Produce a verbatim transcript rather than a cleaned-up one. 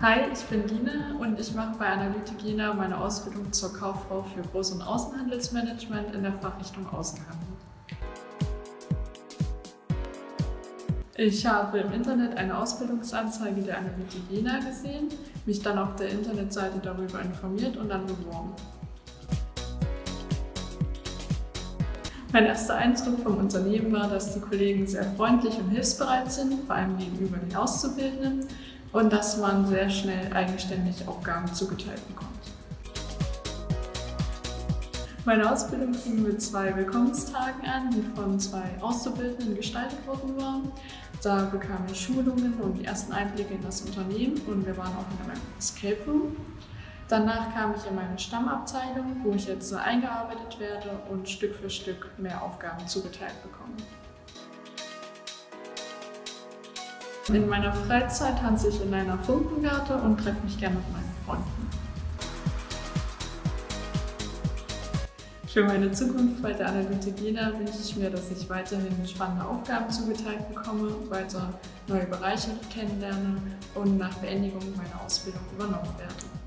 Hi, ich bin Lina und ich mache bei Analytik Jena meine Ausbildung zur Kauffrau für Groß- und Außenhandelsmanagement in der Fachrichtung Außenhandel. Ich habe im Internet eine Ausbildungsanzeige der Analytik Jena gesehen, mich dann auf der Internetseite darüber informiert und dann beworben. Mein erster Eindruck vom Unternehmen war, dass die Kollegen sehr freundlich und hilfsbereit sind, vor allem gegenüber den Auszubildenden, und dass man sehr schnell eigenständig Aufgaben zugeteilt bekommt. Meine Ausbildung fing mit zwei Willkommenstagen an, die von zwei Auszubildenden gestaltet worden waren. Da bekam ich Schulungen und die ersten Einblicke in das Unternehmen und wir waren auch in einem Escape Room. Danach kam ich in meine Stammabteilung, wo ich jetzt so eingearbeitet werde und Stück für Stück mehr Aufgaben zugeteilt bekomme. In meiner Freizeit tanze ich in einer Funkengarte und treffe mich gerne mit meinen Freunden. Für meine Zukunft bei der Analytik Jena wünsche ich mir, dass ich weiterhin spannende Aufgaben zugeteilt bekomme, weiter neue Bereiche kennenlerne und nach Beendigung meiner Ausbildung übernommen werde.